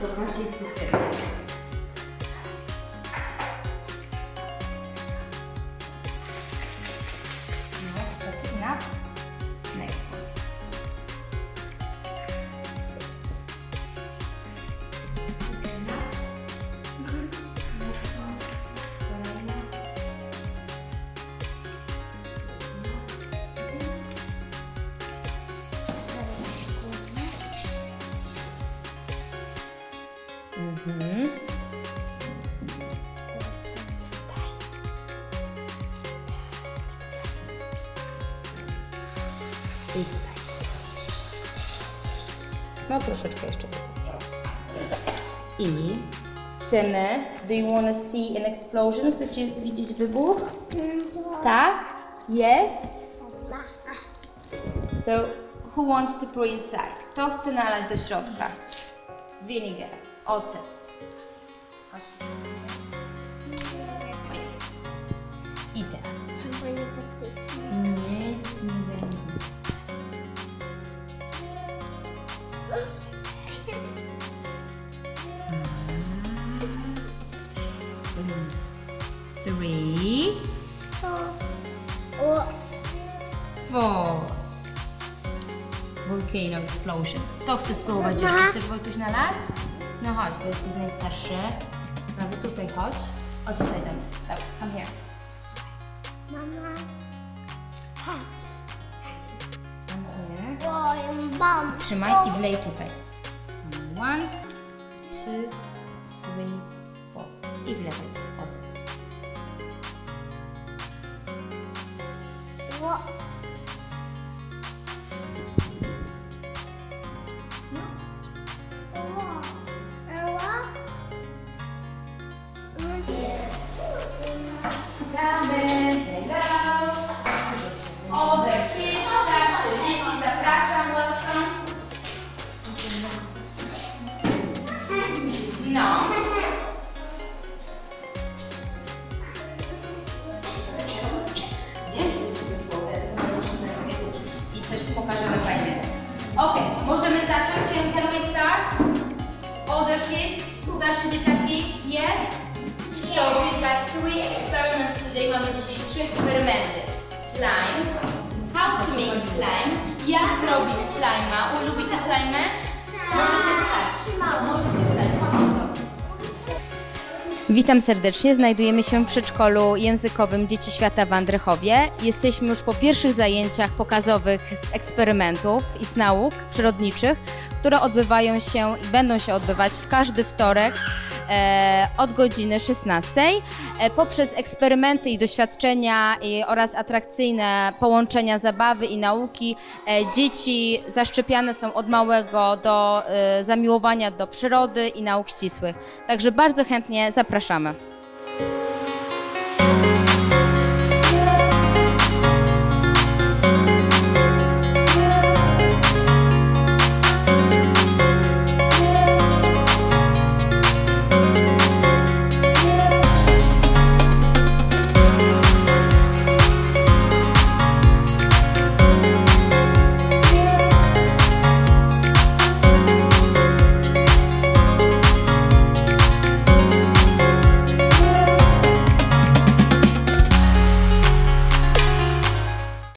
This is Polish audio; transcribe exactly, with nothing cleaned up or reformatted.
to bardziej super. No, taki na next. Mhm. No troszeczkę jeszcze. I chcemy, do you want to see an explosion? Chcecie widzieć wybuch? Tak? Yes? So, who wants to go inside? Kto chce nalać do środka? Vinegar, ocet. I teraz. Nic nie będzie. Three. Four. Volcano explosion. Kto chce spróbować jeszcze? Chcesz Wojtuś nalać? No chodź, bo jesteś najstarszy. Prawie tutaj chodź. O, tutaj damy. Dobra, tam jak. Mama. Chodź. Tam jak. Trzymaj i wlej tutaj. One, two, three, four. I wlej. Ocet. Starsze dzieciaki? Yes? So we've got three experiments today. Mamy dzisiaj trzy eksperymenty. Slime. How to make slime. Jak zrobić slima. Lubicie slime? Możecie stać. Możecie stać. Witam serdecznie. Znajdujemy się w Przedszkolu Językowym Dzieci Świata w Andrychowie. Jesteśmy już po pierwszych zajęciach pokazowych z eksperymentów i z nauk przyrodniczych, które odbywają się i będą się odbywać w każdy wtorek e, od godziny szesnastej. E, poprzez eksperymenty i doświadczenia i, oraz atrakcyjne połączenia zabawy i nauki e, dzieci zaszczepiane są od małego do e, zamiłowania do przyrody i nauk ścisłych. Także bardzo chętnie zapraszamy.